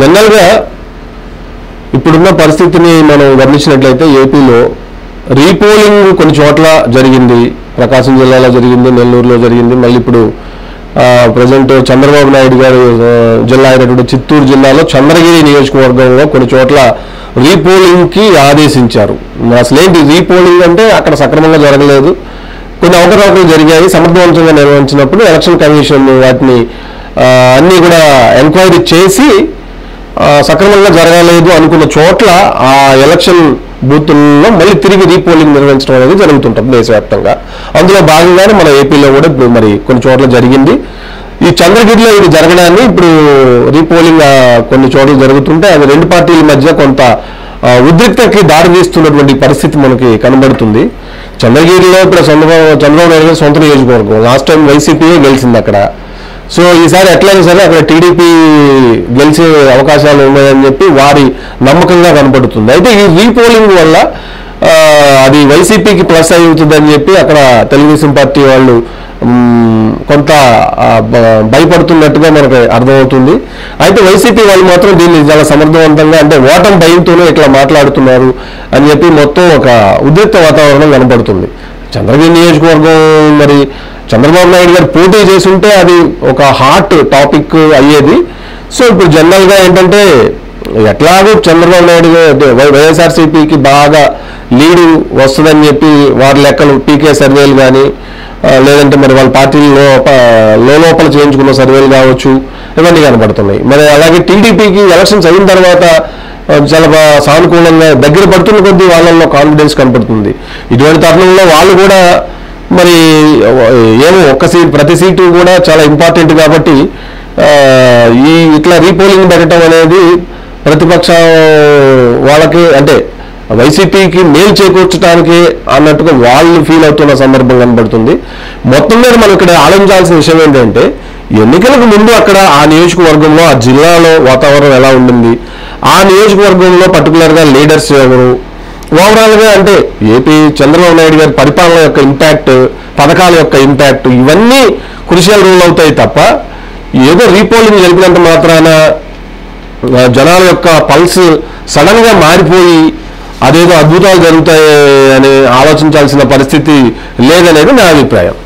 జనరల్గా ఇప్పుడున్న పరిస్థితిని మనం గమనించినట్లయితే ఏపీలో రీపోలింగ్ కొన్ని చోట్ల జరిగింది, ప్రకాశం జిల్లాలో జరిగింది, నెల్లూరులో జరిగింది, మళ్ళీ ఇప్పుడు ప్రజెంట్ చంద్రబాబు నాయుడు గారు జిల్లా అయినటువంటి చిత్తూరు జిల్లాలో చంద్రగిరి నియోజకవర్గంలో కొన్ని చోట్ల రీపోలింగ్కి ఆదేశించారు. అసలేంటి రీపోలింగ్ అంటే అక్కడ సక్రమంగా జరగలేదు, కొన్ని అవకతవకలు జరిగాయి. సమర్థవంతంగా నిర్వహించినప్పుడు ఎలక్షన్ కమిషన్ వాటిని అన్నీ కూడా ఎంక్వైరీ చేసి సక్రమంగా జరగలేదు అనుకున్న చోట్ల ఆ ఎలక్షన్ బూతుల్లో మళ్ళీ తిరిగి రీపోలింగ్ నిర్వహించడం అనేది జరుగుతుంటుంది దేశవ్యాప్తంగా. అందులో భాగంగానే మన ఏపీలో కూడా ఇప్పుడు మరి కొన్ని చోట్ల జరిగింది. ఈ చంద్రగిరిలో ఇది జరగడాన్ని ఇప్పుడు రీపోలింగ్ కొన్ని చోట్ల జరుగుతుంటే అది రెండు పార్టీల మధ్య కొంత ఉద్రిక్తకి దారితీస్తున్నటువంటి పరిస్థితి మనకి కనబడుతుంది. చంద్రగిరిలో ఇప్పుడు చంద్రబాబు నాయుడు గారి సొంత నియోజకవర్గం, లాస్ట్ టైం వైసీపీయే గెలిచింది అక్కడ. సో ఈసారి ఎట్లయినా సరే అక్కడ టీడీపీ గెలిచే అవకాశాలు ఉన్నాయని చెప్పి వారి నమ్మకంగా కనపడుతుంది. అయితే ఈ రీపోలింగ్ వల్ల అది వైసీపీకి ప్లస్ అవుతుందని చెప్పి అక్కడ తెలుగుదేశం పార్టీ వాళ్ళు కొంత భయపడుతున్నట్టుగా మనకు అర్థమవుతుంది. అయితే వైసీపీ వాళ్ళు మాత్రం దీన్ని చాలా సమర్థవంతంగా, అంటే ఓటమి భయంతోనే ఇట్లా మాట్లాడుతున్నారు అని చెప్పి మొత్తం ఒక ఉద్రిక్త వాతావరణం కనపడుతుంది. చంద్రగిరి నియోజకవర్గం మరి చంద్రబాబు నాయుడు గారు పోటీ చేస్తుంటే అది ఒక హాట్ టాపిక్ అయ్యేది. సో ఇప్పుడు జనరల్గా ఏంటంటే ఎట్లాగో చంద్రబాబు నాయుడు వైఎస్ఆర్సీపీకి బాగా లీడు వస్తుందని చెప్పి వారి లెక్కలు పీకే సర్వేలు కానీ, లేదంటే మరి వాళ్ళ పార్టీలో లోపల చేయించుకున్న సర్వేలు కావచ్చు, ఇవన్నీ కనబడుతున్నాయి. మరి అలాగే టీడీపీకి ఎలక్షన్స్ అయిన తర్వాత చాలా సానుకూలంగా దగ్గర పడుతున్న కొద్దీ వాళ్ళల్లో కాన్ఫిడెన్స్ కనపడుతుంది. ఇటువంటి తరుణంలో వాళ్ళు కూడా మరి ఏమో ఒక్క సీట్, ప్రతి సీటు కూడా చాలా ఇంపార్టెంట్ కాబట్టి ఈ ఇట్లా రీపోలింగ్ పెట్టడం అనేది ప్రతిపక్షం వాళ్ళకి, అంటే వైసీపీకి మేలు చేకూర్చడానికి అన్నట్టుగా వాళ్ళు ఫీల్ అవుతున్న సందర్భం కనబడుతుంది. మొత్తం మీద మనం ఇక్కడ ఆలోచించాల్సిన విషయం ఏంటంటే ఎన్నికలకు ముందు అక్కడ ఆ నియోజకవర్గంలో ఆ జిల్లాలో వాతావరణం ఎలా ఉండింది, ఆ నియోజకవర్గంలో పర్టికులర్గా లీడర్స్ ఎవరు, ఓవరాల్గా అంటే ఏపీ చంద్రబాబు నాయుడు గారి పరిపాలన యొక్క ఇంపాక్ట్, పథకాల యొక్క ఇంపాక్ట్, ఇవన్నీ క్రూషియల్ రోల్ అవుతాయి తప్ప ఏదో రీపోలింగ్ జరిపినంత మాత్రాన జనాల యొక్క పల్స్ సడన్గా మారిపోయి అదేదో అద్భుతాలు జరుగుతాయి అని ఆలోచించాల్సిన పరిస్థితి లేదనేది నా అభిప్రాయం.